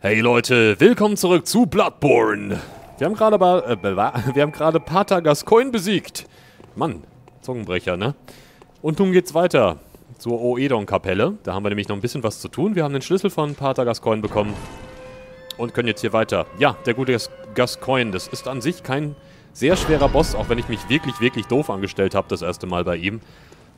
Hey Leute, willkommen zurück zu Bloodborne. Wir haben gerade Pater Gascoigne besiegt. Mann, Zungenbrecher, ne? Und nun geht's weiter zur Oedon-Kapelle. Da haben wir nämlich noch ein bisschen was zu tun. Wir haben den Schlüssel von Pater Gascoigne bekommen und können jetzt hier weiter. Ja, der gute Gascoigne, das ist an sich kein sehr schwerer Boss, auch wenn ich mich wirklich, wirklich doof angestellt habe das erste Mal bei ihm.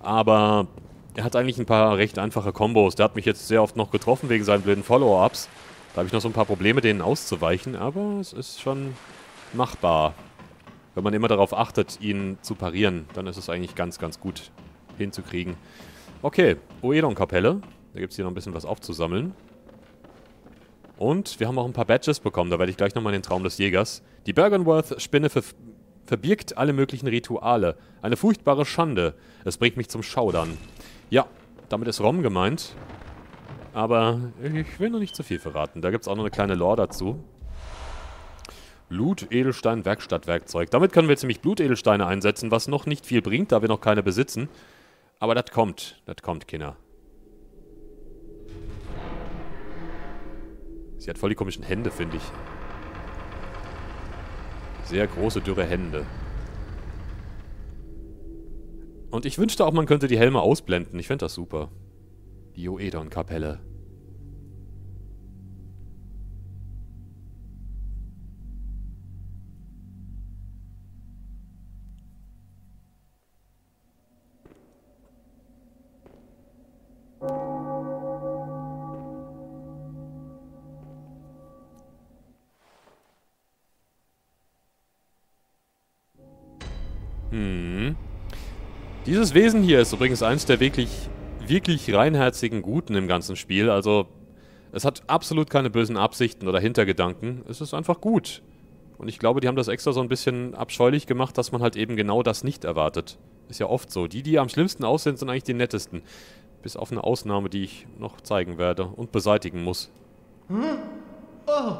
Aber er hat eigentlich ein paar recht einfache Kombos. Der hat mich jetzt sehr oft noch getroffen wegen seinen blöden Follow-Ups. Da habe ich noch so ein paar Probleme, denen auszuweichen, aber es ist schon machbar. Wenn man immer darauf achtet, ihn zu parieren, dann ist es eigentlich ganz, ganz gut hinzukriegen. Okay, Oedon-Kapelle. Da gibt es hier noch ein bisschen was aufzusammeln. Und wir haben auch ein paar Badges bekommen, da werde ich gleich nochmal in den Traum des Jägers. Die Byrgenworth-Spinne verbirgt alle möglichen Rituale. Eine furchtbare Schande. Es bringt mich zum Schaudern. Ja, damit ist Rom gemeint. Aber ich will noch nicht zu viel verraten. Da gibt es auch noch eine kleine Lore dazu. Blut, Edelstein, Werkstattwerkzeug. Damit können wir jetzt nämlich Blutedelsteine einsetzen, was noch nicht viel bringt, da wir noch keine besitzen. Aber das kommt. Das kommt, Kinder. Sie hat voll die komischen Hände, finde ich. Sehr große, dürre Hände. Und ich wünschte auch, man könnte die Helme ausblenden. Ich finde das super. Die Oedon-Kapelle. Dieses Wesen hier ist übrigens eins der wirklich reinherzigen Guten im ganzen Spiel. Also, es hat absolut keine bösen Absichten oder Hintergedanken. Es ist einfach gut. Und ich glaube, die haben das extra so ein bisschen abscheulich gemacht, dass man halt eben genau das nicht erwartet. Ist ja oft so. Die am schlimmsten aussehen, sind eigentlich die nettesten. Bis auf eine Ausnahme, die ich noch zeigen werde und beseitigen muss. Hm? Oh,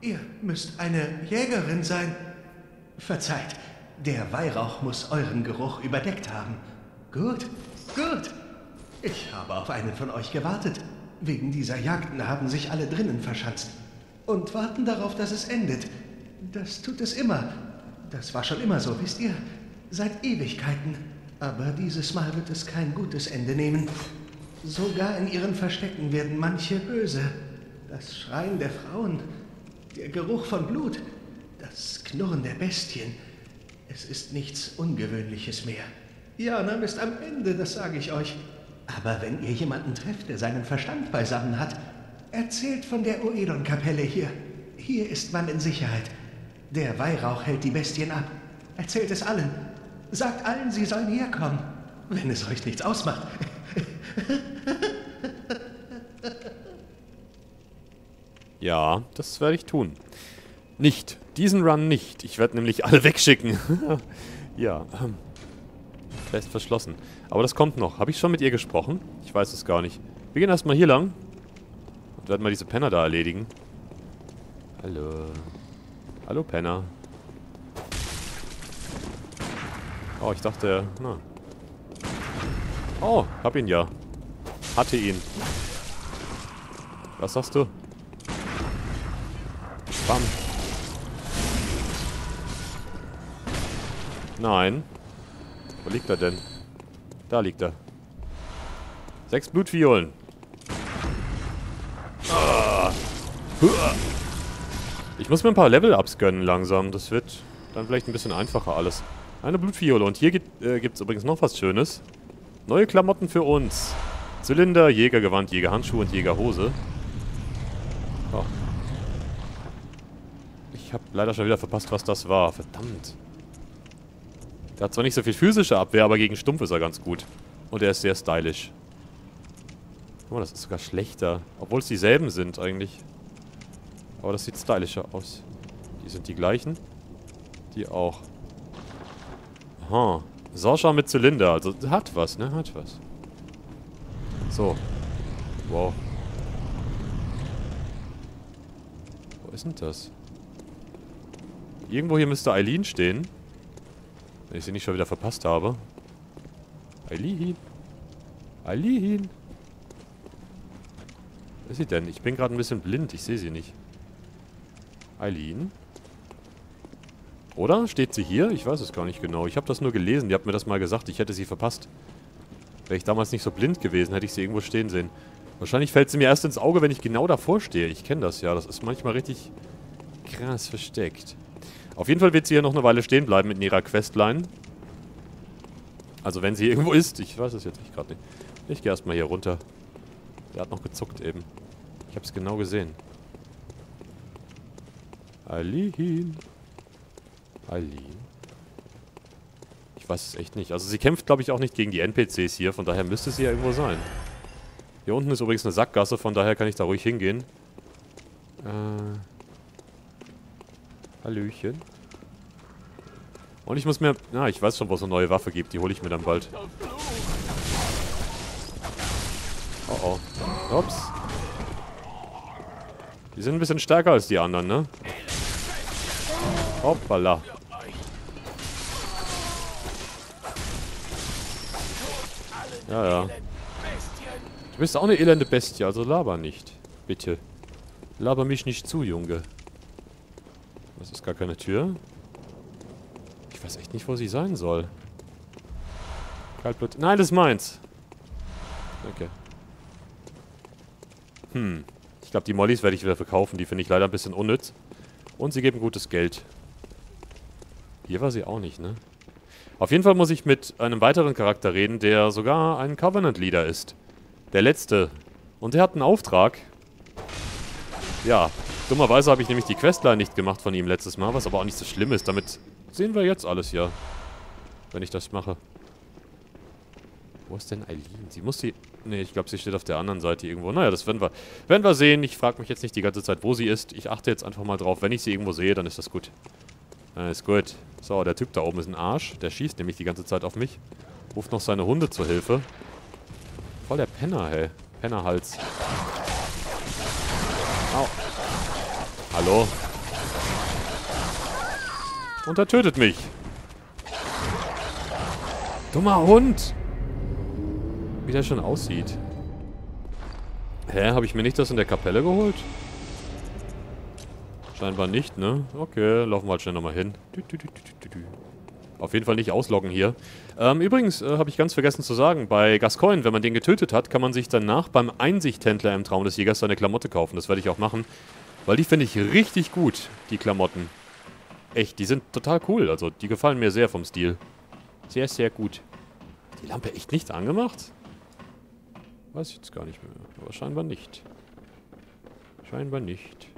ihr müsst eine Jägerin sein. Verzeiht, der Weihrauch muss euren Geruch überdeckt haben. Gut, gut. Ich habe auf einen von euch gewartet. Wegen dieser Jagden haben sich alle drinnen verschanzt. Und warten darauf, dass es endet. Das tut es immer. Das war schon immer so, wisst ihr? Seit Ewigkeiten. Aber dieses Mal wird es kein gutes Ende nehmen. Sogar in ihren Verstecken werden manche böse. Das Schreien der Frauen, der Geruch von Blut, das Knurren der Bestien. Es ist nichts Ungewöhnliches mehr. Yharnam ist am Ende, das sage ich euch. Aber wenn ihr jemanden trefft, der seinen Verstand beisammen hat, erzählt von der Oedon-Kapelle hier. Hier ist man in Sicherheit. Der Weihrauch hält die Bestien ab. Erzählt es allen. Sagt allen, sie sollen herkommen. Wenn es euch nichts ausmacht. Ja, das werde ich tun. Nicht. Diesen Run nicht. Ich werde nämlich alle wegschicken. Ja. Fest verschlossen. Aber das kommt noch. Habe ich schon mit ihr gesprochen? Ich weiß es gar nicht. Wir gehen erstmal hier lang. Und werden mal diese Penner da erledigen. Hallo. Hallo, Penner. Oh, ich dachte... Na. Oh, hab ihn ja. Hatte ihn. Was sagst du? Bam. Nein. Wo liegt er denn? Da liegt er. 6 Blutviolen. Ah. Ich muss mir ein paar Level-Ups gönnen langsam. Das wird dann vielleicht ein bisschen einfacher alles. Eine Blutviole. Und hier gibt es übrigens noch was Schönes. Neue Klamotten für uns. Zylinder, Jägergewand, Jägerhandschuhe und Jägerhose. Oh. Ich habe leider schon wieder verpasst, was das war. Verdammt. Der hat zwar nicht so viel physische Abwehr, aber gegen Stumpf ist er ganz gut. Und er ist sehr stylisch. Oh, das ist sogar schlechter. Obwohl es dieselben sind eigentlich. Aber das sieht stylischer aus. Die sind die gleichen. Die auch. Aha. Sascha mit Zylinder. Also hat was, ne? Hat was. So. Wow. Wo ist denn das? Irgendwo hier müsste Eileen stehen. Wenn ich sie nicht schon wieder verpasst habe. Eileen. Eileen. Wo ist sie denn? Ich bin gerade ein bisschen blind. Ich sehe sie nicht. Eileen? Oder? Steht sie hier? Ich weiß es gar nicht genau. Ich habe das nur gelesen. Die hat mir das mal gesagt. Ich hätte sie verpasst. Wäre ich damals nicht so blind gewesen, hätte ich sie irgendwo stehen sehen. Wahrscheinlich fällt sie mir erst ins Auge, wenn ich genau davor stehe. Ich kenne das ja. Das ist manchmal richtig krass versteckt. Auf jeden Fall wird sie hier noch eine Weile stehen bleiben in ihrer Questline. Also wenn sie irgendwo ist. Ich weiß es jetzt nicht gerade nicht. Ich gehe erstmal hier runter. Der hat noch gezuckt eben. Ich habe es genau gesehen. Eileen. Eileen. Ich weiß es echt nicht. Also sie kämpft, glaube ich, auch nicht gegen die NPCs hier. Von daher müsste sie ja irgendwo sein. Hier unten ist übrigens eine Sackgasse. Von daher kann ich da ruhig hingehen. Hallöchen. Und ich muss mir... Na, ich weiß schon, wo es eine neue Waffe gibt. Die hole ich mir dann bald. Oh oh. Ups. Die sind ein bisschen stärker als die anderen, ne? Hoppala. Ja, ja. Du bist auch eine elende Bestie, also laber nicht. Bitte. Laber mich nicht zu, Junge. Das ist gar keine Tür. Ich weiß echt nicht, wo sie sein soll. Kaltblut. Nein, das ist meins. Okay. Hm. Ich glaube, die Mollys werde ich wieder verkaufen. Die finde ich leider ein bisschen unnütz. Und sie geben gutes Geld. Hier war sie auch nicht, ne? Auf jeden Fall muss ich mit einem weiteren Charakter reden, der sogar ein Covenant-Leader ist. Der letzte. Und der hat einen Auftrag. Ja. Dummerweise habe ich nämlich die Questline nicht gemacht von ihm letztes Mal, was aber auch nicht so schlimm ist. Damit sehen wir jetzt alles hier. Wenn ich das mache. Wo ist denn Eileen? Sie muss die... Ne, ich glaube, sie steht auf der anderen Seite irgendwo. Naja, das werden wir... Werden wir sehen. Ich frage mich jetzt nicht die ganze Zeit, wo sie ist. Ich achte jetzt einfach mal drauf. Wenn ich sie irgendwo sehe, dann ist das gut. Ist gut. So, der Typ da oben ist ein Arsch. Der schießt nämlich die ganze Zeit auf mich. Ruft noch seine Hunde zur Hilfe. Voll der Penner, hey. Pennerhals. Au. Hallo. Und er tötet mich. Dummer Hund. Wie der schon aussieht. Hä, habe ich mir nicht das in der Kapelle geholt? Scheinbar nicht, ne? Okay, laufen wir halt schnell nochmal hin. Auf jeden Fall nicht ausloggen hier. Übrigens habe ich ganz vergessen zu sagen, bei Gascoigne, wenn man den getötet hat, kann man sich danach beim Einsichthändler im Traum des Jägers seine Klamotte kaufen. Das werde ich auch machen, weil die finde ich richtig gut, die Klamotten. Echt, die sind total cool. Also, die gefallen mir sehr vom Stil. Sehr, sehr gut. Die Lampe echt nicht angemacht? Weiß ich jetzt gar nicht mehr. Aber scheinbar nicht. Scheinbar nicht.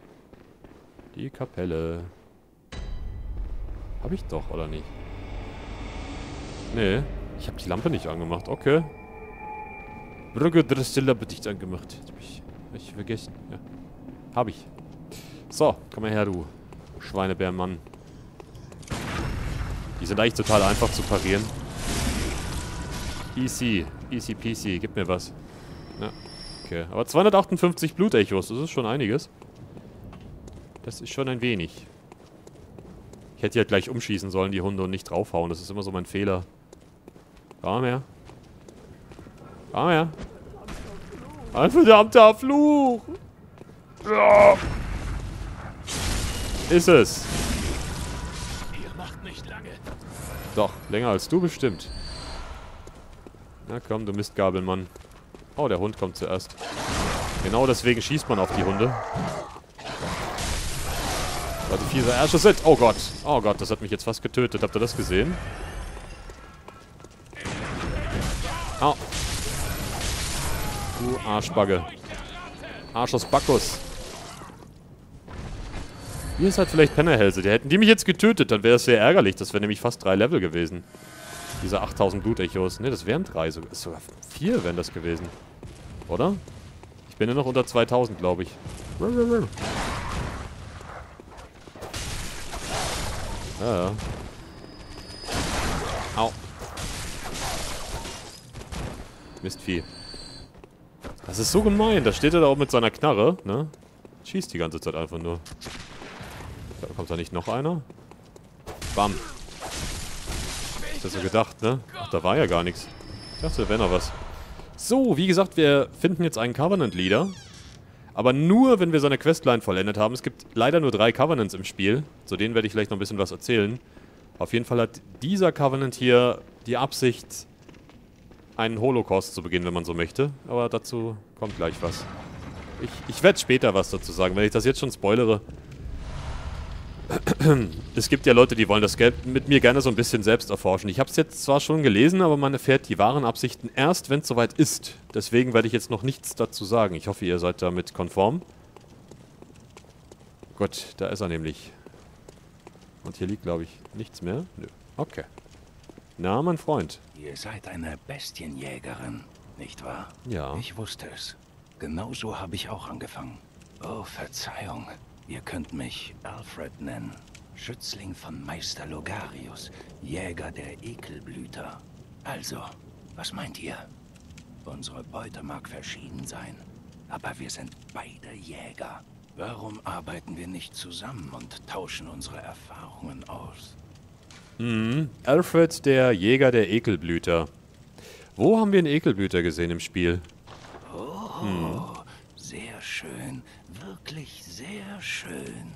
Die Kapelle. Hab ich doch, oder nicht? Nee. Ich habe die Lampe nicht angemacht. Okay. Brügge, du hast die Lampe nicht angemacht. Hab ich vergessen. Ja. Hab ich. So, komm mal her, du Schweinebärmann. Die sind eigentlich total einfach zu parieren. Easy. Easy peasy. Gib mir was. Ja. Okay. Aber 258 Blutechos. Das ist schon einiges. Das ist schon ein wenig. Ich hätte ja gleich umschießen sollen, die Hunde, und nicht draufhauen. Das ist immer so mein Fehler. Komm her. Komm her. Ein verdammter Fluch! Ja. Ist es. Ihr macht nicht lange. Doch, länger als du bestimmt. Na komm, du Mistgabelmann. Oh, der Hund kommt zuerst. Genau deswegen schießt man auf die Hunde. Also fieser Erschuss sind. Oh Gott. Oh Gott, das hat mich jetzt fast getötet. Habt ihr das gesehen? Au. Du Arschbagge. Arsch aus Bacchus. Ihr seid vielleicht Pennerhälse. Die hätten die mich jetzt getötet, dann wäre es sehr ärgerlich. Das wäre nämlich fast 3 Level gewesen. Diese 8000 Blutechos. Ne, das wären 3. Sogar 4 wären das gewesen. Oder? Ich bin ja noch unter 2000, glaube ich. Ja, ja. Au. Mistvieh. Das ist so gemein. Da steht er da oben mit seiner Knarre, ne? Schießt die ganze Zeit einfach nur. Da kommt da nicht noch einer? Bam. Ist das so gedacht, ne? Ach, da war ja gar nichts. Ich dachte, da wäre noch was. So, wie gesagt, wir finden jetzt einen Covenant-Leader. Aber nur, wenn wir seine Questline vollendet haben. Es gibt leider nur 3 Covenants im Spiel. Zu denen werde ich gleich noch ein bisschen was erzählen. Auf jeden Fall hat dieser Covenant hier die Absicht, einen Holocaust zu begehen, wenn man so möchte. Aber dazu kommt gleich was. Ich werde später was dazu sagen, wenn ich das jetzt schon spoilere. Es gibt ja Leute, die wollen das mit mir gerne so ein bisschen selbst erforschen. Ich habe es jetzt zwar schon gelesen, aber man erfährt die wahren Absichten erst, wenn es soweit ist. Deswegen werde ich jetzt noch nichts dazu sagen. Ich hoffe, ihr seid damit konform. Gut, da ist er nämlich. Und hier liegt, glaube ich, nichts mehr. Nö. Okay. Na, mein Freund. Ihr seid eine Bestienjägerin, nicht wahr? Ja. Ich wusste es. Genauso habe ich auch angefangen. Oh, Verzeihung. Ihr könnt mich Alfred nennen, Schützling von Meister Logarius, Jäger der Ekelblüter. Also, was meint ihr? Unsere Beute mag verschieden sein, aber wir sind beide Jäger. Warum arbeiten wir nicht zusammen und tauschen unsere Erfahrungen aus? Mhm, Alfred, der Jäger der Ekelblüter. Wo haben wir einen Ekelblüter gesehen im Spiel? Oh, sehr schön. Wirklich sehr schön.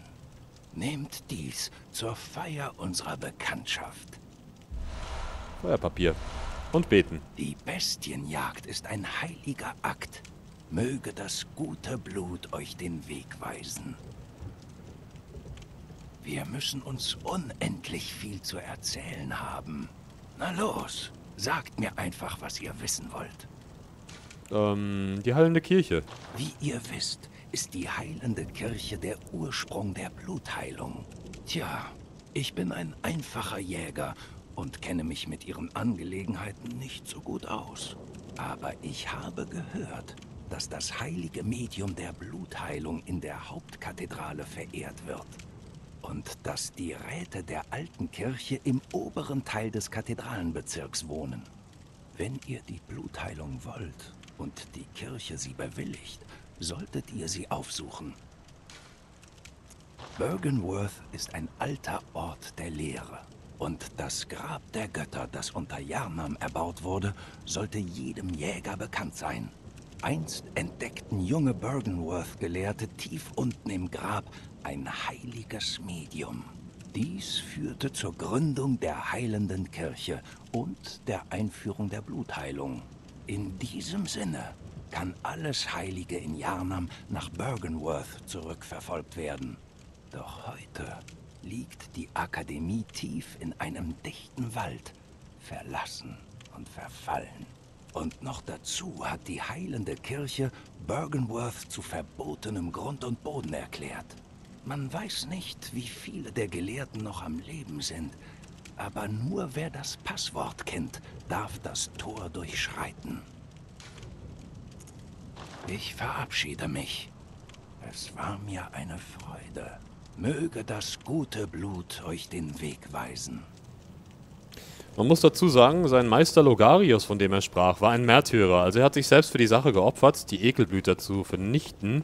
Nehmt dies zur Feier unserer Bekanntschaft. Feuerpapier. Und beten. Die Bestienjagd ist ein heiliger Akt. Möge das gute Blut euch den Weg weisen. Wir müssen uns unendlich viel zu erzählen haben. Na los, sagt mir einfach, was ihr wissen wollt. Die heilende Kirche. Wie ihr wisst, ist die heilende Kirche der Ursprung der Blutheilung. Tja, ich bin ein einfacher Jäger und kenne mich mit ihren Angelegenheiten nicht so gut aus. Aber ich habe gehört, dass das heilige Medium der Blutheilung in der Hauptkathedrale verehrt wird. Und dass die Räte der alten Kirche im oberen Teil des Kathedralenbezirks wohnen. Wenn ihr die Blutheilung wollt und die Kirche sie bewilligt, solltet ihr sie aufsuchen. Byrgenworth ist ein alter Ort der Lehre. Und das Grab der Götter, das unter Yharnam erbaut wurde, sollte jedem Jäger bekannt sein. Einst entdeckten junge Byrgenworth-Gelehrte tief unten im Grab ein heiliges Medium. Dies führte zur Gründung der heilenden Kirche und der Einführung der Blutheilung. In diesem Sinne kann alles Heilige in Yharnam nach Byrgenworth zurückverfolgt werden. Doch heute liegt die Akademie tief in einem dichten Wald, verlassen und verfallen. Und noch dazu hat die heilende Kirche Byrgenworth zu verbotenem Grund und Boden erklärt. Man weiß nicht, wie viele der Gelehrten noch am Leben sind, aber nur wer das Passwort kennt, darf das Tor durchschreiten. Ich verabschiede mich. Es war mir eine Freude. Möge das gute Blut euch den Weg weisen. Man muss dazu sagen, sein Meister Logarius, von dem er sprach, war ein Märtyrer. Also er hat sich selbst für die Sache geopfert, die Ekelblüter zu vernichten.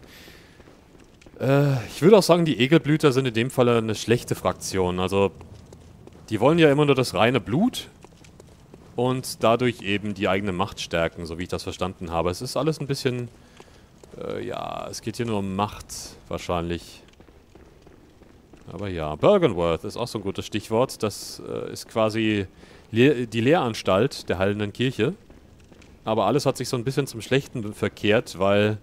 Ich würde auch sagen, die Ekelblüter sind in dem Fall eine schlechte Fraktion. Also die wollen ja immer nur das reine Blut. Und dadurch eben die eigene Macht stärken, so wie ich das verstanden habe. Es ist alles ein bisschen... ja, es geht hier nur um Macht, wahrscheinlich. Aber ja, Byrgenworth ist auch so ein gutes Stichwort. Das ist quasi die Lehranstalt der heilenden Kirche. Aber alles hat sich so ein bisschen zum Schlechten verkehrt, weil...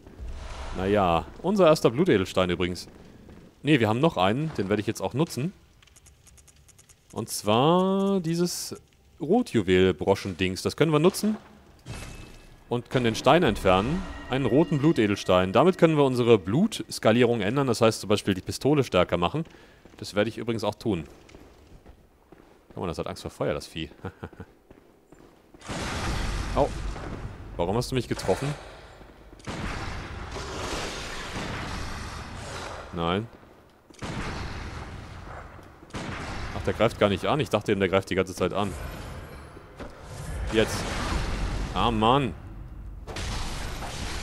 Naja, unser erster Blutedelstein übrigens. Ne, wir haben noch einen, den werde ich jetzt auch nutzen. Und zwar dieses... Rotjuwel-Broschen-Dings. Das können wir nutzen. Und können den Stein entfernen. Einen roten Blutedelstein. Damit können wir unsere Blutskalierung ändern. Das heißt zum Beispiel die Pistole stärker machen. Das werde ich übrigens auch tun. Guck mal, das hat Angst vor Feuer, das Vieh. Au. Warum hast du mich getroffen? Nein. Ach, der greift gar nicht an. Ich dachte eben, der greift die ganze Zeit an. Jetzt. Ah, Mann.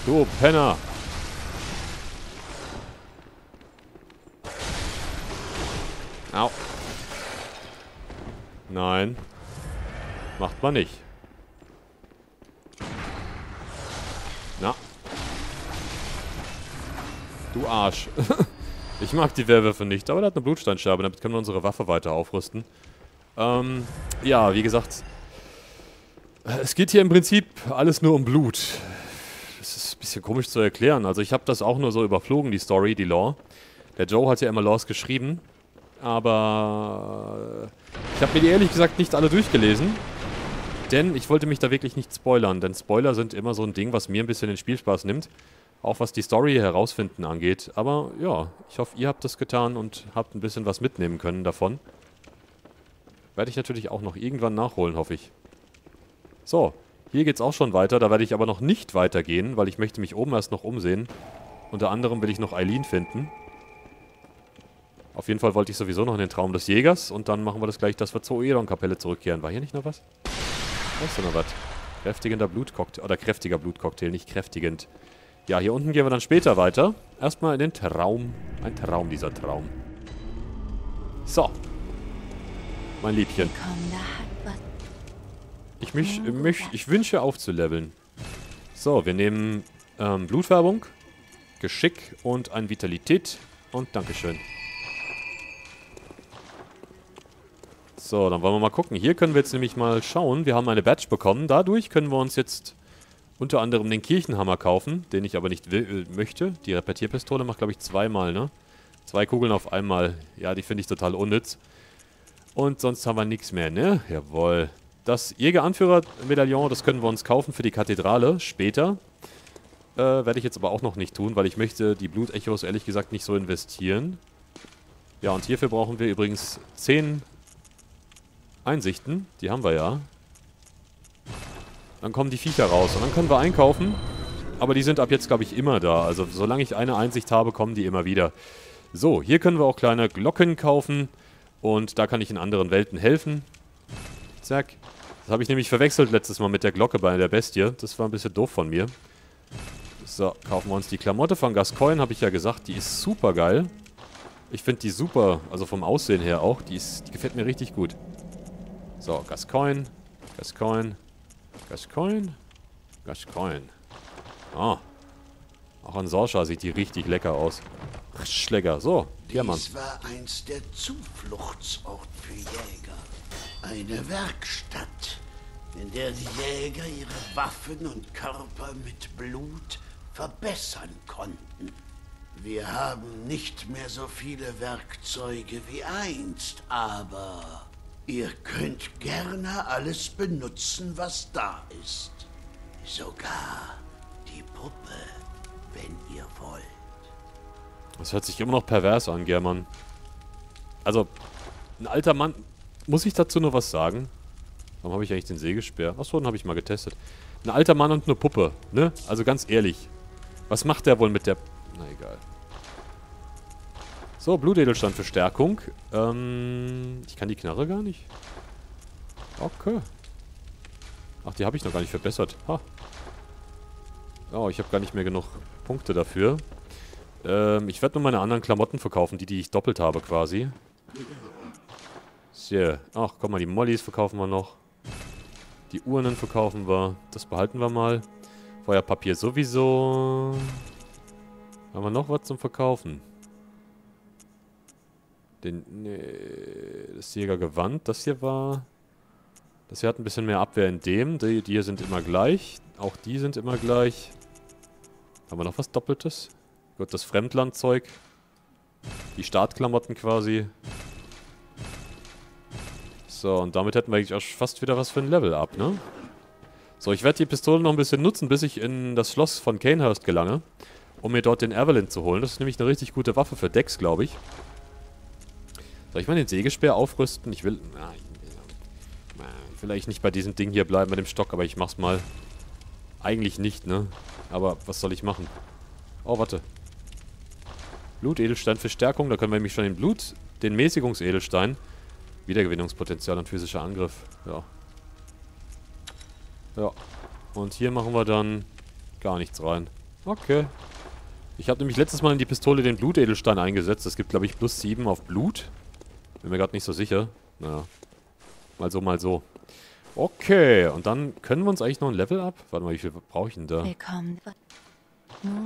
Du Penner. Au. Nein. Macht man nicht. Na. Du Arsch. Ich mag die Werwölfe nicht, aber der hat eine Blutsteinscherbe, damit können wir unsere Waffe weiter aufrüsten. Ja, wie gesagt, es geht hier im Prinzip alles nur um Blut. Das ist ein bisschen komisch zu erklären. Also ich habe das auch nur so überflogen, die Story, die Lore. Der Joe hat ja immer Lores geschrieben, aber ich habe mir die ehrlich gesagt nicht alle durchgelesen. Denn ich wollte mich da wirklich nicht spoilern, denn Spoiler sind immer so ein Ding, was mir ein bisschen den Spielspaß nimmt. Auch was die Story herausfinden angeht. Aber ja, ich hoffe, ihr habt das getan und habt ein bisschen was mitnehmen können davon. Werde ich natürlich auch noch irgendwann nachholen, hoffe ich. So, hier geht's auch schon weiter. Da werde ich aber noch nicht weitergehen, weil ich möchte mich oben erst noch umsehen. Unter anderem will ich noch Eileen finden. Auf jeden Fall wollte ich sowieso noch in den Traum des Jägers. Und dann machen wir das gleich, dass wir zur Oedon-Kapelle zurückkehren. War hier nicht noch was? Da ist noch was. Kräftigender Blutcocktail. Oder kräftiger Blutcocktail, nicht kräftigend. Ja, hier unten gehen wir dann später weiter. Erstmal in den Traum. Ein Traum, dieser Traum. So. Mein Liebchen. Ich wünsche aufzuleveln. So, wir nehmen Blutfärbung, Geschick und ein Vitalität. Und Dankeschön. So, dann wollen wir mal gucken. Hier können wir jetzt nämlich mal schauen. Wir haben eine Badge bekommen. Dadurch können wir uns jetzt unter anderem den Kirchenhammer kaufen, den ich aber nicht möchte. Die Repetierpistole macht, glaube ich, zweimal, ne? 2 Kugeln auf einmal. Ja, die finde ich total unnütz. Und sonst haben wir nichts mehr, ne? Jawohl. Das Jäger-Anführer-Medaillon, das können wir uns kaufen für die Kathedrale später. Werde ich jetzt aber auch noch nicht tun, weil ich möchte die Blutechos ehrlich gesagt nicht so investieren. Ja, und hierfür brauchen wir übrigens 10 Einsichten. Die haben wir ja. Dann kommen die Viecher raus und dann können wir einkaufen. Aber die sind ab jetzt, glaube ich, immer da. Also solange ich eine Einsicht habe, kommen die immer wieder. So, hier können wir auch kleine Glocken kaufen. Und da kann ich in anderen Welten helfen. Zack. Das habe ich nämlich verwechselt letztes Mal mit der Glocke bei der Bestie. Das war ein bisschen doof von mir. So, kaufen wir uns die Klamotte von Gascoigne, habe ich ja gesagt. Die ist super geil. Ich finde die super, also vom Aussehen her auch. Die gefällt mir richtig gut. So, Gascoigne. Gascoigne. Gascoigne? Gascoigne. Ah. Auch an Sorsha sieht die richtig lecker aus. Schlecker. So, Diamant. Dies war einst der Zufluchtsort für Jäger. Eine Werkstatt, in der die Jäger ihre Waffen und Körper mit Blut verbessern konnten. Wir haben nicht mehr so viele Werkzeuge wie einst, aber... Ihr könnt gerne alles benutzen, was da ist. Sogar die Puppe, wenn ihr wollt. Das hört sich immer noch pervers an, German. Also, ein alter Mann... Muss ich dazu noch was sagen? Warum habe ich eigentlich den Sägespeer? Achso, den habe ich mal getestet. Ein alter Mann und eine Puppe, ne? Also ganz ehrlich. Was macht der wohl mit der... Na egal. So, Blutedelstand für Stärkung. Ich kann die Knarre gar nicht. Okay. Ach, die habe ich noch gar nicht verbessert. Ha. Oh, ich habe gar nicht mehr genug Punkte dafür. Ich werde nur meine anderen Klamotten verkaufen, die ich doppelt habe quasi. So. Ach, guck mal, die Mollys verkaufen wir noch. Die Urnen verkaufen wir. Das behalten wir mal. Feuerpapier sowieso. Haben wir noch was zum Verkaufen? Das Jägergewand, das hier war... Das hier hat ein bisschen mehr Abwehr in dem. Die hier sind immer gleich. Auch die sind immer gleich. Haben wir noch was Doppeltes? Gut, das Fremdlandzeug. Die Startklamotten quasi. So, und damit hätten wir eigentlich auch fast wieder was für ein Level ab, ne? So, ich werde die Pistole noch ein bisschen nutzen, bis ich in das Schloss von Cainhurst gelange. Um mir dort den Avalon zu holen. Das ist nämlich eine richtig gute Waffe für Dex, glaube ich. Soll ich mal den Sägespeer aufrüsten? Ich will... Vielleicht nicht bei diesem Ding hier bleiben, bei dem Stock, aber ich mach's mal. Eigentlich nicht, ne? Aber was soll ich machen? Oh, warte. Blutedelstein für Stärkung. Da können wir nämlich schon den Blut... Den Mäßigungsedelstein. Wiedergewinnungspotenzial und physischer Angriff. Ja. Ja. Und hier machen wir dann gar nichts rein. Okay. Ich habe nämlich letztes Mal in die Pistole den Blutedelstein eingesetzt. Das gibt, glaube ich, plus 7 auf Blut. Bin mir gerade nicht so sicher. Naja. Mal so, mal so. Okay, und dann können wir uns eigentlich noch ein Level ab? Warte mal, wie viel brauche ich denn da?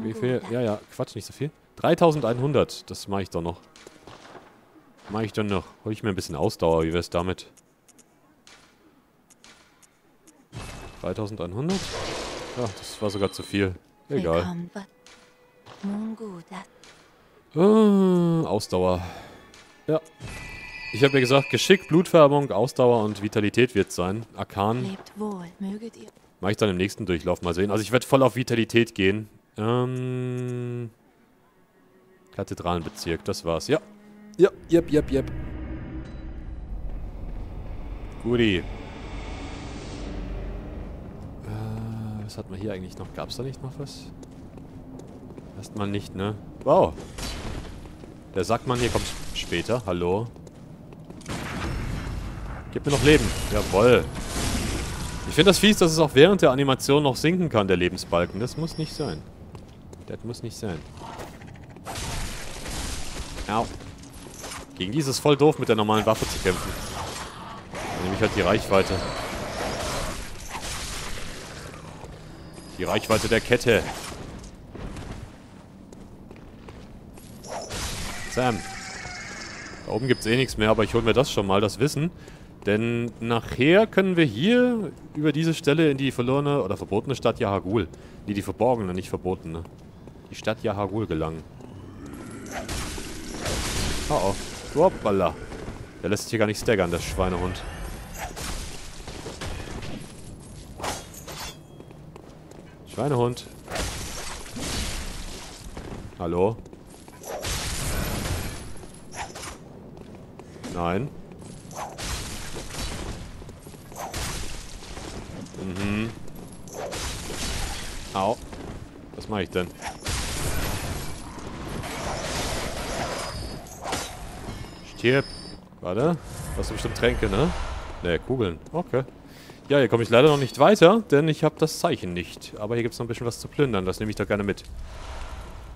Wie viel? Ja, ja, Quatsch, nicht so viel. 3100, das mache ich doch noch. Mache ich doch noch. Hol ich mir ein bisschen Ausdauer, wie wär's damit? 3100? Ja, das war sogar zu viel. Egal. Ausdauer. Ja. Ich habe ja gesagt, Geschick, Blutfärbung, Ausdauer und Vitalität wird sein. Arkan. Mache ich dann im nächsten Durchlauf mal sehen. Also ich werde voll auf Vitalität gehen. Kathedralenbezirk, das war's. Ja. Ja, jep. Guti. Was hat man hier eigentlich noch? Gab's da nicht noch was? Erstmal nicht, ne? Wow. Der Sackmann hier kommt später. Hallo. Gib mir noch Leben. Jawoll. Ich finde das fies, dass es auch während der Animation noch sinken kann, der Lebensbalken. Das muss nicht sein. Das muss nicht sein. Au. Gegen die ist es voll doof, mit der normalen Waffe zu kämpfen. Dann nehme ich halt die Reichweite. Die Reichweite der Kette. Sam. Da oben gibt es eh nichts mehr, aber ich hole mir das schon mal, das Wissen. Denn nachher können wir hier über diese Stelle in die verlorene oder verbotene Stadt Yahar'gul. Nee, die verborgene, nicht verbotene. Die Stadt Yahar'gul gelangen. Oh oh. Hoppala. Der lässt sich hier gar nicht staggern, der Schweinehund. Schweinehund. Hallo? Nein. Mhm. Au. Was mache ich denn? Stirb. Warte. Du hast bestimmt Tränke, ne? Ne, Kugeln. Okay. Ja, hier komme ich leider noch nicht weiter, denn ich habe das Zeichen nicht. Aber hier gibt es noch ein bisschen was zu plündern. Das nehme ich doch gerne mit.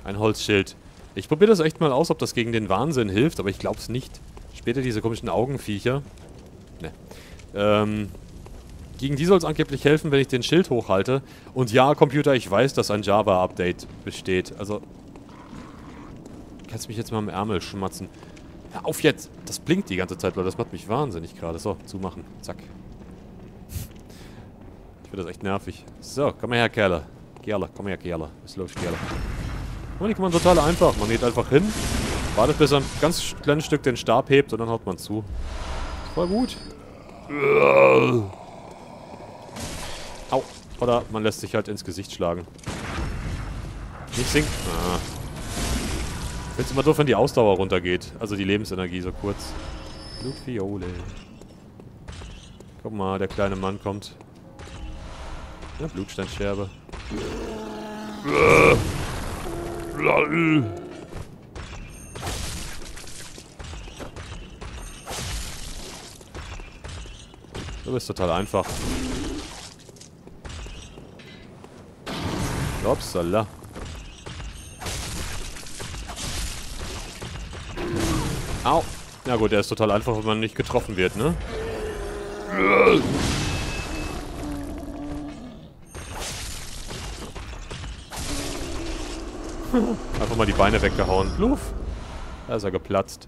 Ein Holzschild. Ich probiere das echt mal aus, ob das gegen den Wahnsinn hilft, aber ich glaube es nicht. Später diese komischen Augenviecher. Ne. Gegen die soll es angeblich helfen, wenn ich den Schild hochhalte. Und ja, Computer, ich weiß, dass ein Java-Update besteht. Also, kannst mich jetzt mal im Ärmel schmatzen. Hör auf jetzt! Das blinkt die ganze Zeit, Leute. Das macht mich wahnsinnig gerade. So, zumachen. Zack. Ich finde das echt nervig. So, komm mal her, Kerle. Kerle, komm mal her, Kerle. Was ist los, Kerle? Oh, die kann man total einfach. Man geht einfach hin, wartet, bis er ein ganz kleines Stück den Stab hebt und dann haut man zu. Voll gut. Au. Oder man lässt sich halt ins Gesicht schlagen. Nicht sinken. Ah. Ich finde es immer doof, wenn die Ausdauer runtergeht. Also die Lebensenergie so kurz. Blutfiole. Guck mal, der kleine Mann kommt. Ja, Blutsteinscherbe. Du bist total einfach. Upsala. Au. Na gut, der ist total einfach, wenn man nicht getroffen wird, ne? Einfach mal die Beine weggehauen. Bluff. Da ist er geplatzt.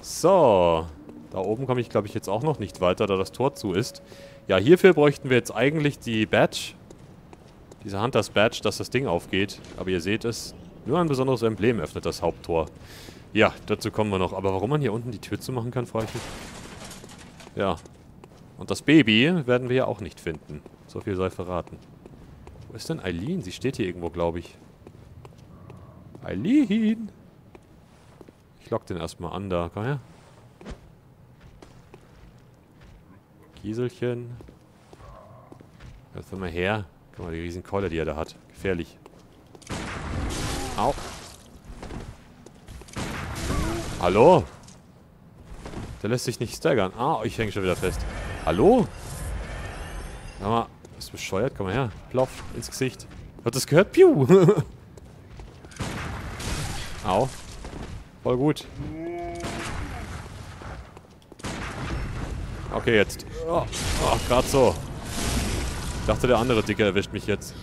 So. Da oben komme ich, glaube ich, jetzt auch noch nicht weiter, da das Tor zu ist. Ja, hierfür bräuchten wir jetzt eigentlich die Badge. Diese Hunters Badge, dass das Ding aufgeht. Aber ihr seht es. Nur ein besonderes Emblem öffnet das Haupttor. Ja, dazu kommen wir noch. Aber warum man hier unten die Tür zumachen kann, frage ich mich. Ja. Und das Baby werden wir ja auch nicht finden. So viel sei verraten. Wo ist denn Eileen? Sie steht hier irgendwo, glaube ich. Eileen! Ich lock den erstmal an da. Komm her. Gieselchen. Komm mal her. Guck mal, die riesen Keule, die er da hat. Gefährlich. Au. Hallo? Der lässt sich nicht staggern. Ah, ich hänge schon wieder fest. Hallo? Sag mal, bist du bescheuert? Komm mal her. Plopf, ins Gesicht. Hat das gehört? Piu! Au. Voll gut. Okay, jetzt. Oh, oh, gerade so. Ich dachte, der andere Dicke erwischt mich jetzt.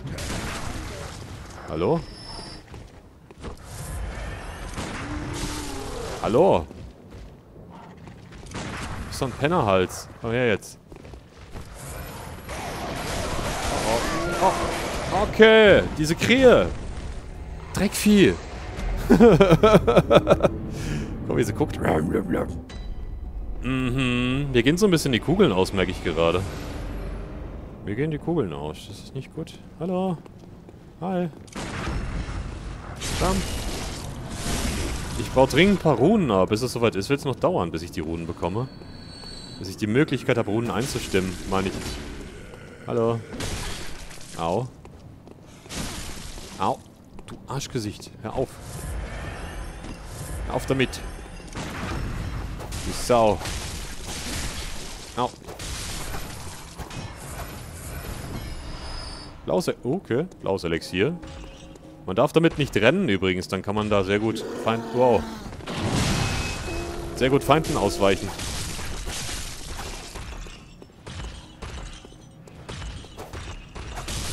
Hallo? Hallo? Du bist doch ein Pennerhals. Komm her jetzt. Oh, oh. Okay, diese Krähe. Dreckvieh. Komm, wie sie guckt. Mhm. Mir gehen so ein bisschen die Kugeln aus, merke ich gerade. Mir gehen die Kugeln aus. Das ist nicht gut. Hallo. Hi. Stamm. Ich baue dringend ein paar Runen ab. Bis es soweit ist, wird es noch dauern, bis ich die Runen bekomme. Bis ich die Möglichkeit habe, Runen einzustimmen, meine ich. Hallo. Au. Au. Du Arschgesicht. Hör auf. Hör auf damit. Du Sau. Au. Blaus... Okay. Blaus Elixier. Man darf damit nicht rennen übrigens. Dann kann man da sehr gut Feinden... Wow. Sehr gut Feinden ausweichen.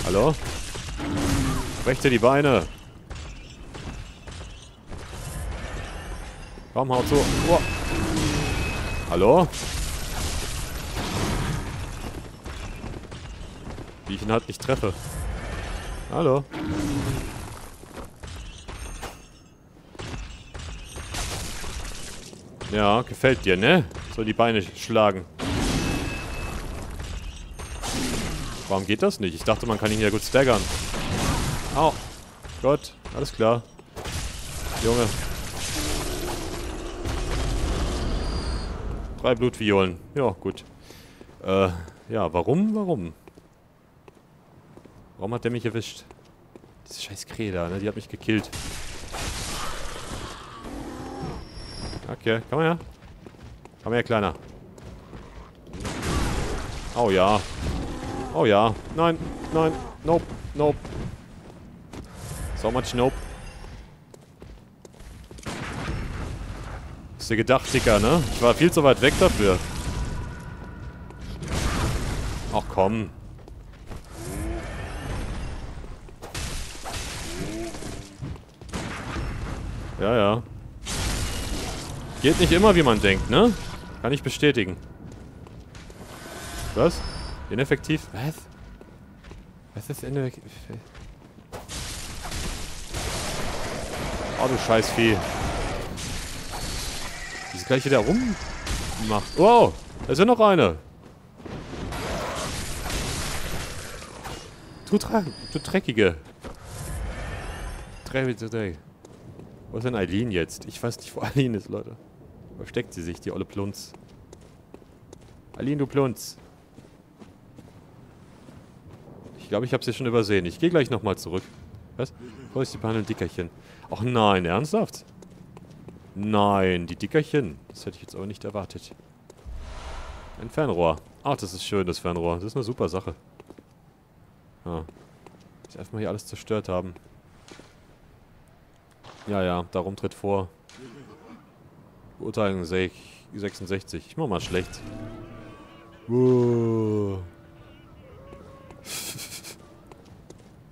Hallo? Rechte die Beine. Komm, haut zu. Wow. Hallo? Wie ich ihn halt nicht treffe. Hallo? Ja, gefällt dir, ne? So die Beine schlagen. Warum geht das nicht? Ich dachte, man kann ihn ja gut staggern. Au. Gott, alles klar. Junge. 3 Blutviolen. Ja, gut. Ja, warum? Warum hat der mich erwischt? Diese scheiß Krähe da, ne? Die hat mich gekillt. Okay, komm her. Komm her, Kleiner. Oh ja. Oh ja. Nein, nein. Nope, nope. So much nope. Hast du gedacht, Dicker, ne? Ich war viel zu weit weg dafür. Ach komm. Ja, ja. Geht nicht immer, wie man denkt, ne? Kann ich bestätigen. Was? Ineffektiv? Was? Was ist ineffektiv? Oh, du Scheißvieh. Die ist gleich wieder rummacht. Wow! Da ist ja noch eine. Du Dreckige. Wo ist denn Eileen jetzt? Ich weiß nicht, wo Eileen ist, Leute. Versteckt sie sich, die olle Plunz. Eileen, du Plunz. Ich glaube, ich habe sie schon übersehen. Ich gehe gleich nochmal zurück. Was? Wo ist die behandeln Dickerchen? Ach nein, ernsthaft? Nein, die Dickerchen. Das hätte ich jetzt aber nicht erwartet. Ein Fernrohr. Ach, das ist schön, das Fernrohr. Das ist eine super Sache. Ah. Muss erstmal hier alles zerstört haben. Ja, ja, darum tritt vor. Beurteilung 66. Ich mach mal schlecht. Wow.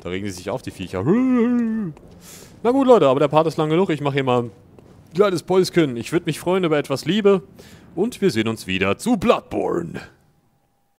Da regen sie sich auf, die Viecher. Na gut, Leute, aber der Part ist lang genug. Ich mache hier mal ein kleines Päuschen. Ich würde mich freuen über etwas Liebe. Und wir sehen uns wieder zu Bloodborne.